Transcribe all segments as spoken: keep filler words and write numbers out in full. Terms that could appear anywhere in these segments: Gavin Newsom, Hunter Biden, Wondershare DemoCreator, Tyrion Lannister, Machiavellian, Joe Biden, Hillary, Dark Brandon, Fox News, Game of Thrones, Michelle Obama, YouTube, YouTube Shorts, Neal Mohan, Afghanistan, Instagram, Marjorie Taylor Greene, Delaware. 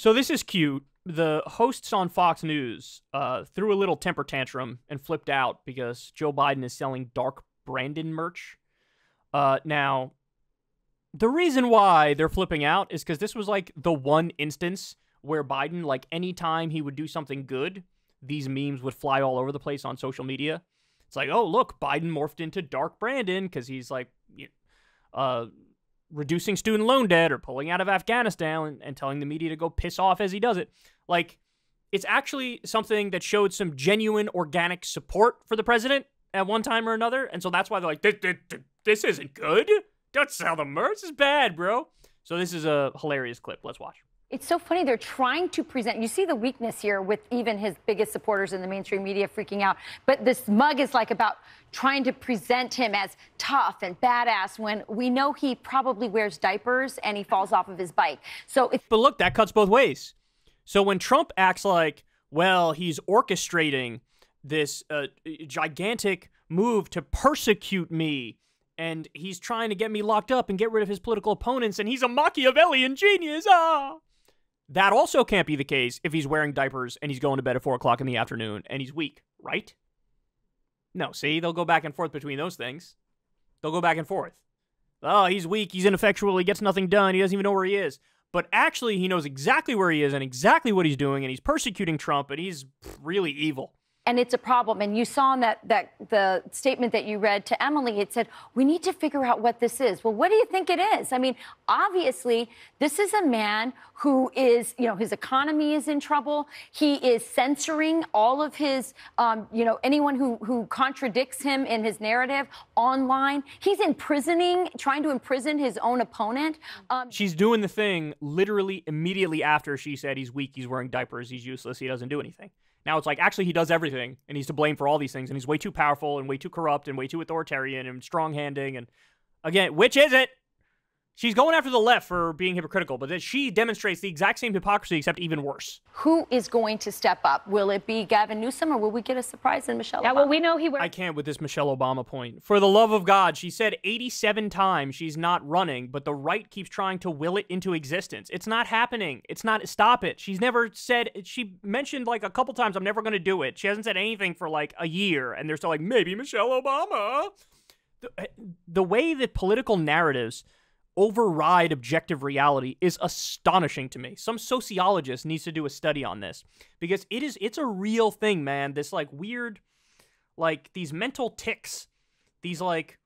So this is cute. The hosts on Fox News uh, threw a little temper tantrum and flipped out because Joe Biden is selling Dark Brandon merch. Uh, now, the reason why they're flipping out is because this was like the one instance where Biden, like anytime he would do something good, these memes would fly all over the place on social media. It's like, oh, look, Biden morphed into Dark Brandon because he's like uh, reducing student loan debt or pulling out of Afghanistan and, and telling the media to go piss off as he does it. Like, it's actually something that showed some genuine organic support for the president at one time or another. And so that's why they're like, this, this, this isn't good. Don't sell the merch. It's bad, bro. So this is a hilarious clip. Let's watch. It's so funny. They're trying to present. You see the weakness here with even his biggest supporters in the mainstream media freaking out. But this mug is like about trying to present him as tough and badass when we know he probably wears diapers and he falls off of his bike. So, it's but look, that cuts both ways. So when Trump acts like, well, he's orchestrating this uh, gigantic move to persecute me, and he's trying to get me locked up and get rid of his political opponents, and he's a Machiavellian genius, ah! That also can't be the case if he's wearing diapers and he's going to bed at four o'clock in the afternoon and he's weak, right? No, see? They'll go back and forth between those things. They'll go back and forth. Oh, he's weak, he's ineffectual, he gets nothing done, he doesn't even know where he is. But actually, he knows exactly where he is and exactly what he's doing, and he's persecuting Trump, and he's really evil. And it's a problem. And you saw in that, that the statement that you read to Emily, it said, we need to figure out what this is. Well, what do you think it is? I mean, obviously, this is a man who is, you know, his economy is in trouble. He is censoring all of his, um, you know, anyone who, who contradicts him in his narrative online. He's imprisoning, trying to imprison his own opponent. Um, She's doing the thing literally immediately after she said he's weak, he's wearing diapers, he's useless, he doesn't do anything. Now it's like, actually, he does everything, and he's to blame for all these things, and he's way too powerful, and way too corrupt, and way too authoritarian, and strong-handing, and again, which is it? She's going after the left for being hypocritical, but then she demonstrates the exact same hypocrisy, except even worse. Who is going to step up? Will it be Gavin Newsom, or will we get a surprise in Michelle Obama? Yeah, well, we know he... I can't with this Michelle Obama point. For the love of God, she said eighty-seven times she's not running, but the right keeps trying to will it into existence. It's not happening. It's not... Stop it. She's never said... She mentioned, like, a couple times, I'm never going to do it. She hasn't said anything for, like, a year, and they're still like, maybe Michelle Obama? The, the way that political narratives... override objective reality is astonishing to me. Some sociologist needs to do a study on this because it is, it's a real thing, man. This like weird, like these mental tics, these like,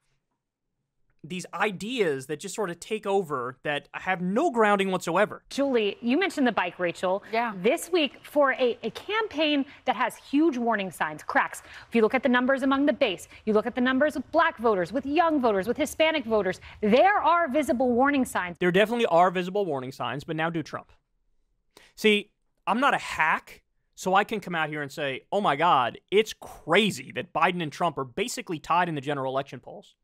these ideas that just sort of take over that have no grounding whatsoever. Julie, you mentioned the bike, Rachel. Yeah. This week for a, a campaign that has huge warning signs, cracks. If you look at the numbers among the base, you look at the numbers with black voters, with young voters, with Hispanic voters, there are visible warning signs. There definitely are visible warning signs, but now do Trump. See, I'm not a hack, so I can come out here and say, oh my God, it's crazy that Biden and Trump are basically tied in the general election polls.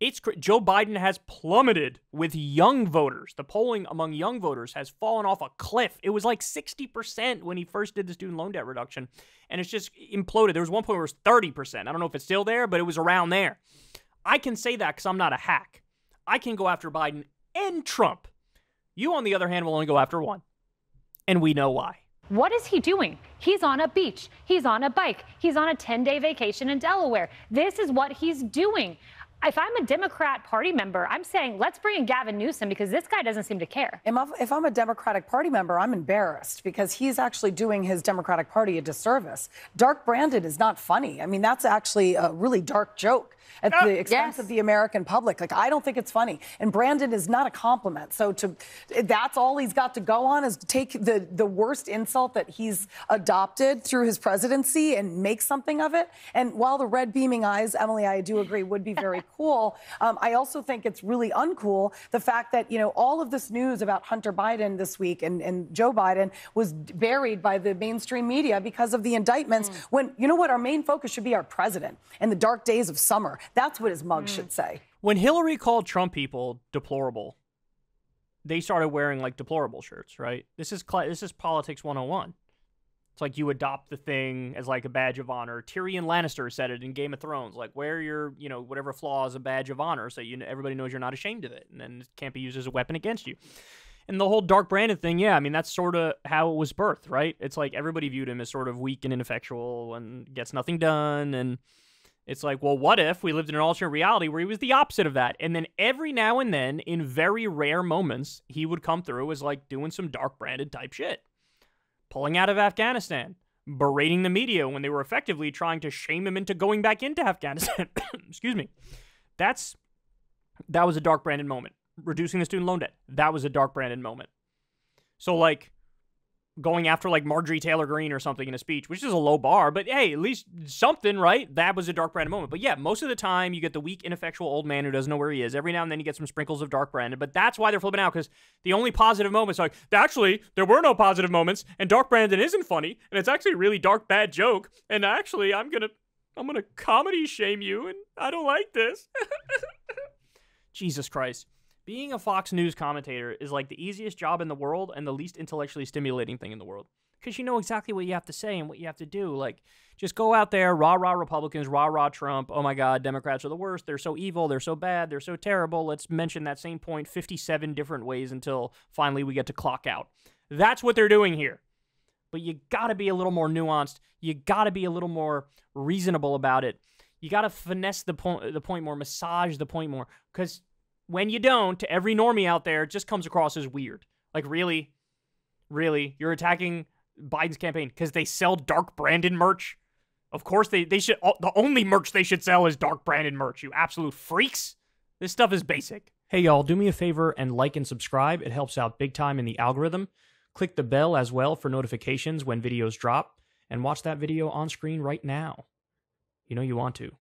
It's Joe Biden has plummeted with young voters. The polling among young voters has fallen off a cliff. It was like sixty percent when he first did the student loan debt reduction, and it's just imploded. There was one point where it was thirty percent. I don't know if it's still there, but it was around there. I can say that because I'm not a hack. I can go after Biden and Trump. You, on the other hand, will only go after one, and we know why. What is he doing? He's on a beach. He's on a bike. He's on a ten-day vacation in Delaware. This is what he's doing. If I'm a Democrat Party member, I'm saying, let's bring in Gavin Newsom because this guy doesn't seem to care. If I'm a Democratic Party member, I'm embarrassed because he's actually doing his Democratic Party a disservice. Dark Brandon is not funny. I mean, that's actually a really dark joke at oh, the expense yes. of the American public. Like, I don't think it's funny. And Brandon is not a compliment. So to that's all he's got to go on is take the, the worst insult that he's adopted through his presidency and make something of it. And while the red beaming eyes, Emily, I do agree, would be very cool. Um, I also think it's really uncool, the fact that, you know, all of this news about Hunter Biden this week and, and Joe Biden was buried by the mainstream media because of the indictments mm. when, you know what, our main focus should be our president and the dark days of summer. That's what his mug mm. should say. When Hillary called Trump people deplorable, they started wearing, like, deplorable shirts, right? This is, this is politics one oh one. It's like you adopt the thing as like a badge of honor. Tyrion Lannister said it in Game of Thrones, like wear your, you know, whatever flaw is a badge of honor so you everybody knows you're not ashamed of it and then it can't be used as a weapon against you. And the whole Dark Brandon thing, yeah, I mean, that's sort of how it was birthed, right? It's like everybody viewed him as sort of weak and ineffectual and gets nothing done. And it's like, well, what if we lived in an alternate reality where he was the opposite of that? And then every now and then, in very rare moments, he would come through as like doing some Dark Brandon type shit. Pulling out of Afghanistan. Berating the media when they were effectively trying to shame him into going back into Afghanistan. Excuse me. That's, that was a Dark Brandon moment. Reducing the student loan debt. That was a Dark Brandon moment. So like going after like Marjorie Taylor Greene or something in a speech, which is a low bar, but hey, at least something, right? That was a Dark Brandon moment. But yeah, most of the time you get the weak, ineffectual old man who doesn't know where he is. Every now and then you get some sprinkles of Dark Brandon, but that's why they're flipping out, because the only positive moments are like, actually, there were no positive moments, and Dark Brandon isn't funny, and it's actually a really dark, bad joke, and actually, I'm gonna, I'm gonna comedy shame you, and I don't like this. Jesus Christ. Being a Fox News commentator is like the easiest job in the world and the least intellectually stimulating thing in the world. Because you know exactly what you have to say and what you have to do. Like, just go out there, rah-rah Republicans, rah-rah Trump. Oh my God, Democrats are the worst. They're so evil. They're so bad. They're so terrible. Let's mention that same point fifty-seven different ways until finally we get to clock out. That's what they're doing here. But you gotta be a little more nuanced. You gotta be a little more reasonable about it. You gotta finesse the point, the point more, massage the point more. Because when you don't, to every normie out there, it just comes across as weird. Like, really? Really? You're attacking Biden's campaign because they sell Dark Brandon merch? Of course they, they should. The only merch they should sell is Dark Brandon merch, you absolute freaks. This stuff is basic. Hey, y'all, do me a favor and like and subscribe. It helps out big time in the algorithm. Click the bell as well for notifications when videos drop. And watch that video on screen right now. You know you want to.